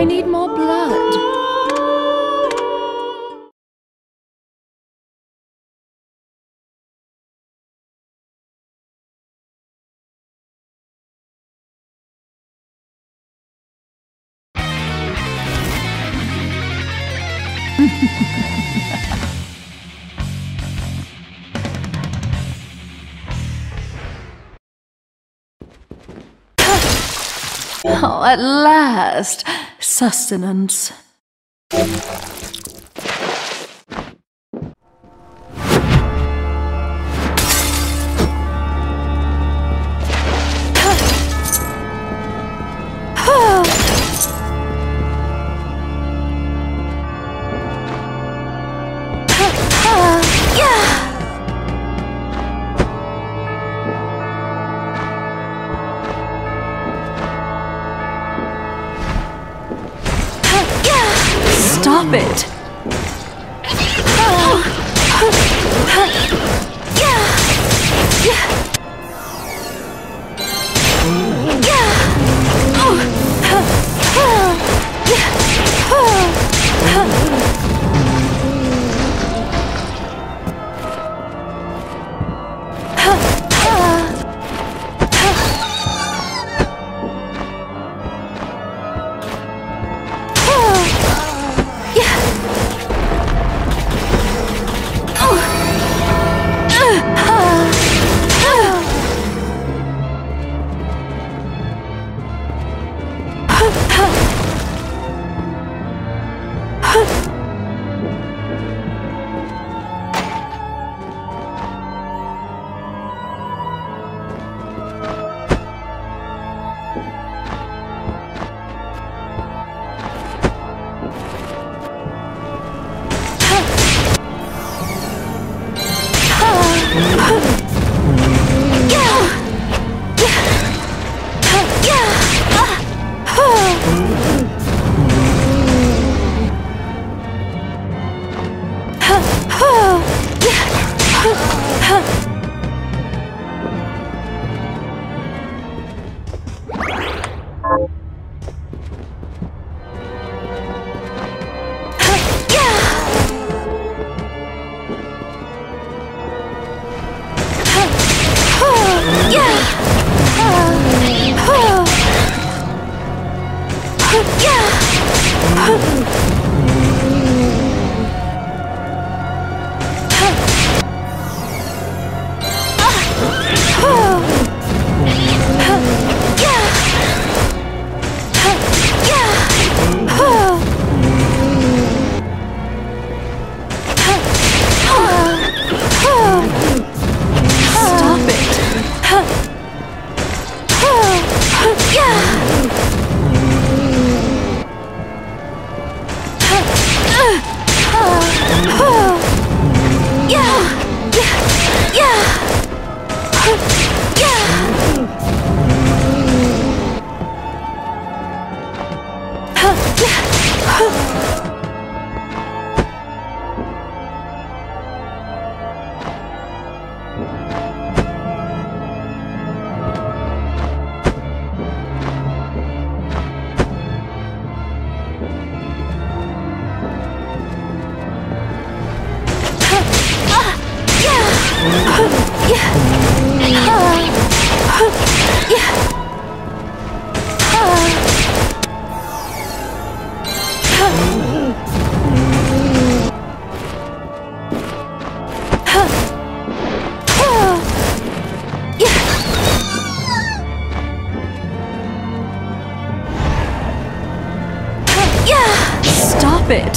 I need more blood. Oh, at last! Sustenance. Stop it! It.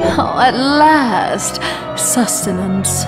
Oh, at last, sustenance.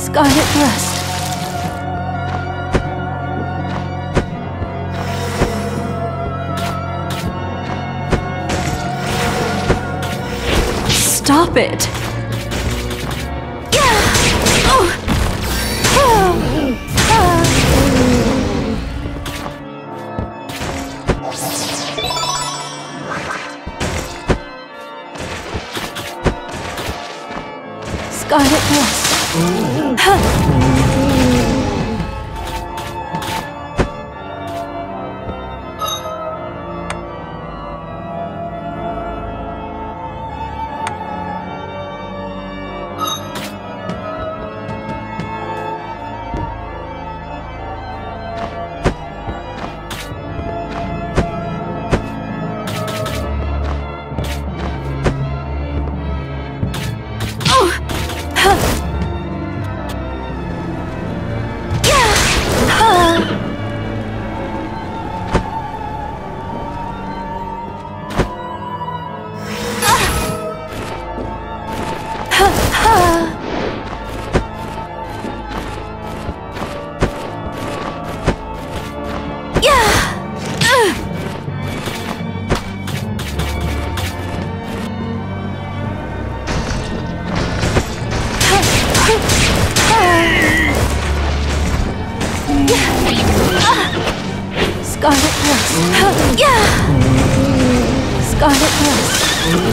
Scarlet Thrust. Stop it! Scarlet West. Scarlet West. Yeah. Scarlet West. Yeah.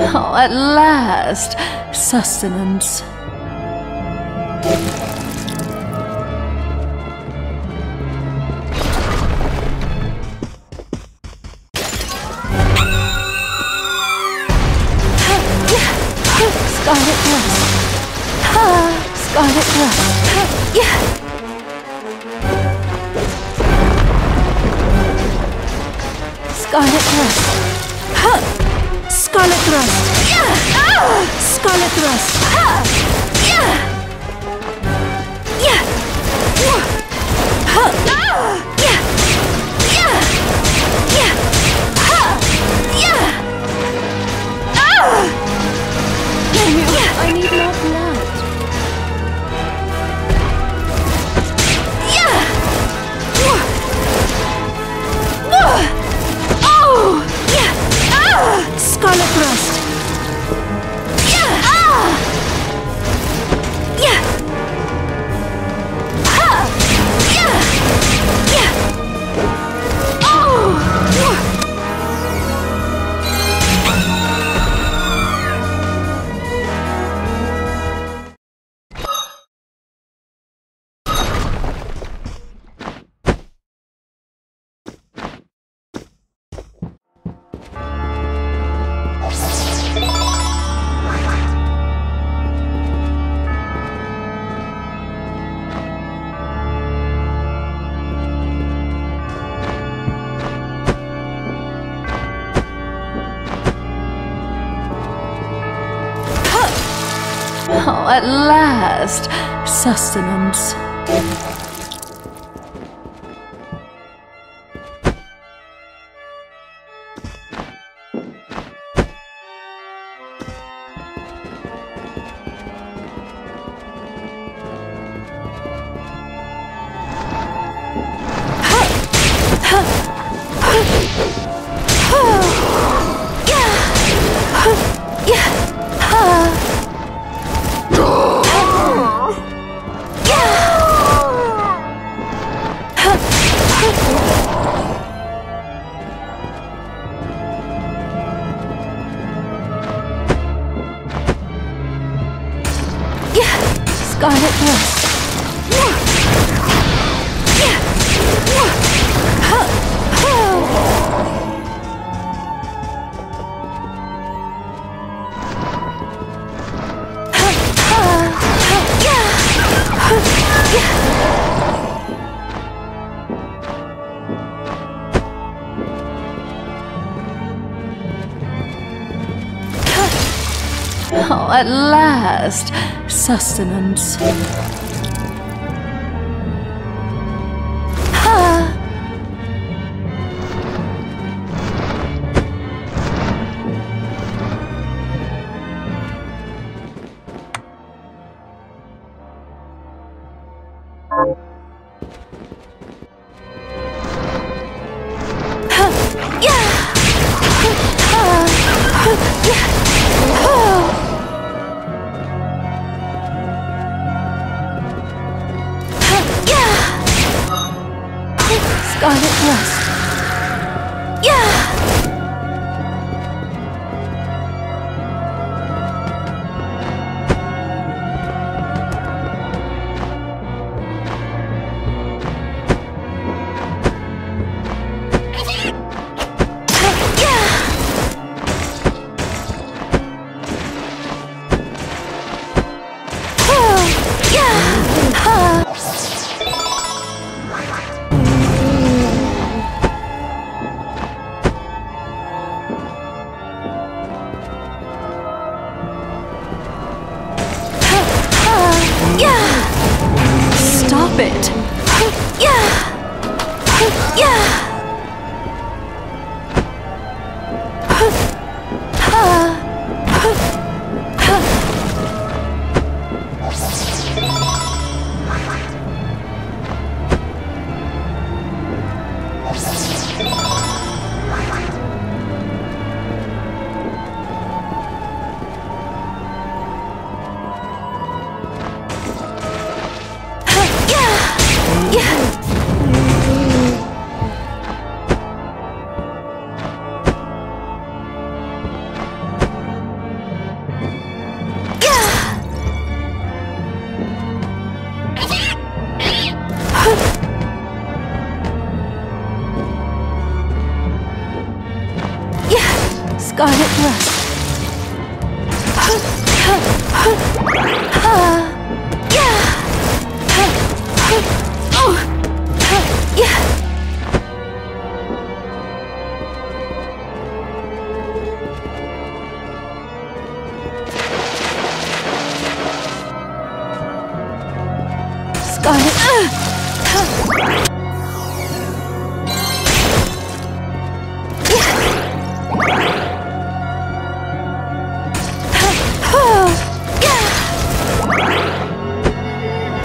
Oh, at last, sustenance. Scarlet Rust. Scarlet Rust. Yeah. Scarlet Rust. Scarlet Rust. Scarlet Rust. I need more blood. Oh! Yeah! Ah! Scarlet Rust. Yeah! Ah! Yeah! Ha! Yeah! Yeah! Oh! Oh, at last, sustenance. Scarlet West. Oh, at last, sustenance. Scarlet West. It. Scarlet West. Scarlet. Stop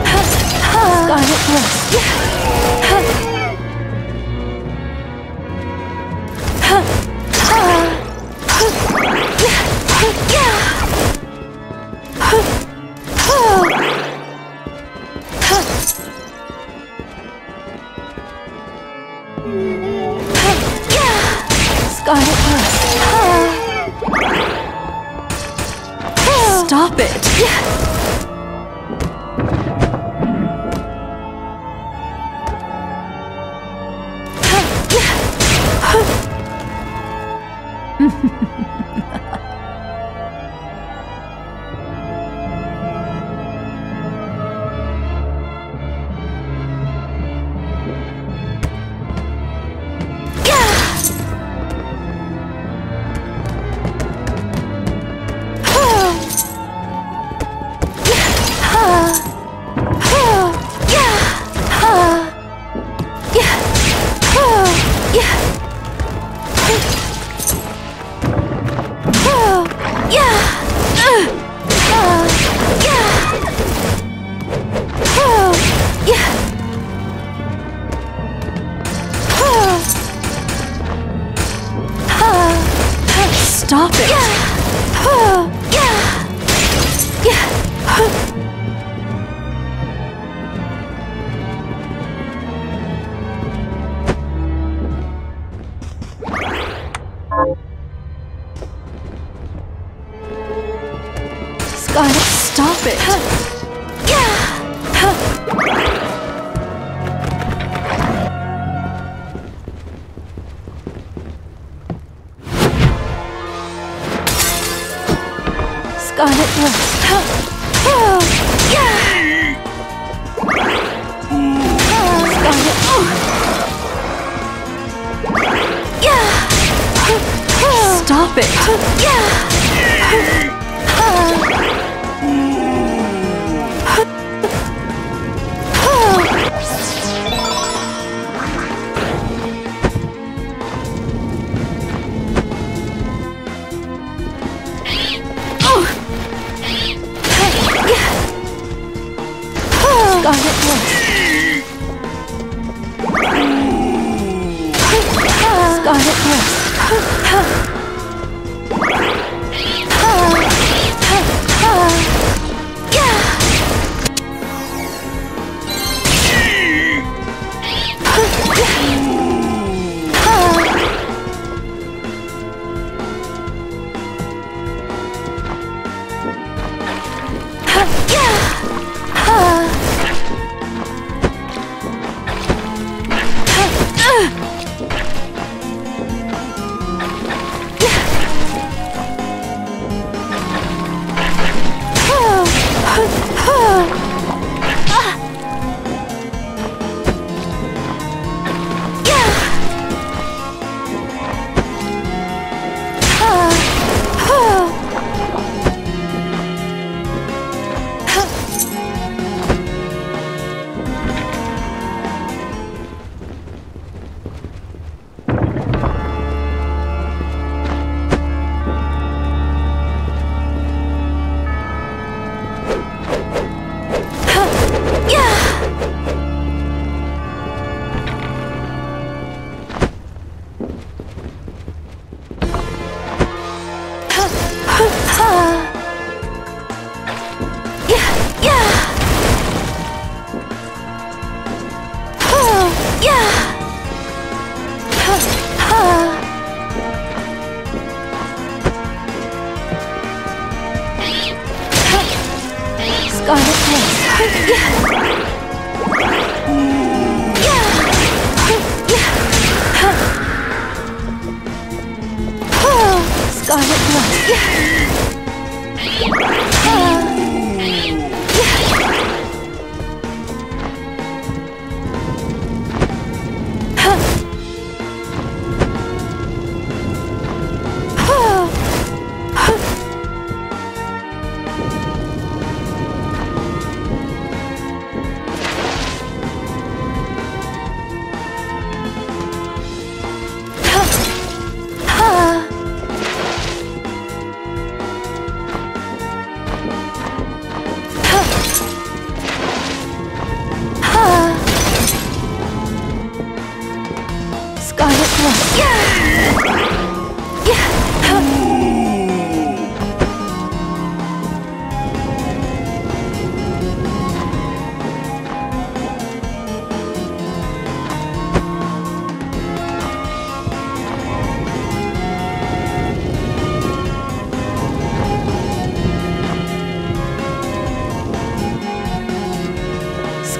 it! Stop it! Scarlet, stop it! Stop it!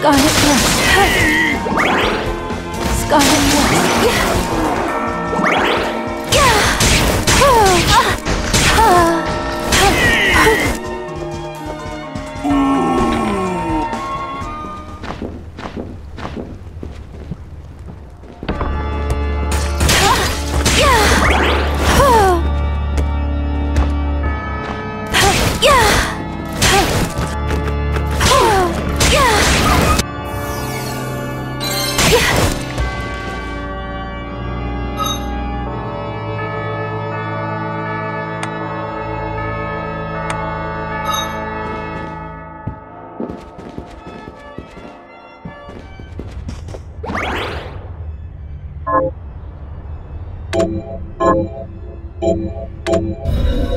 Got it worse. Got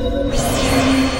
it worse.